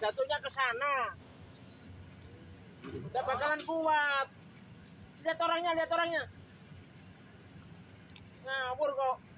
jatuhnya ke sana. Udah bakalan kuat. Lihat orangnya, lihat orangnya. Ngawur kok.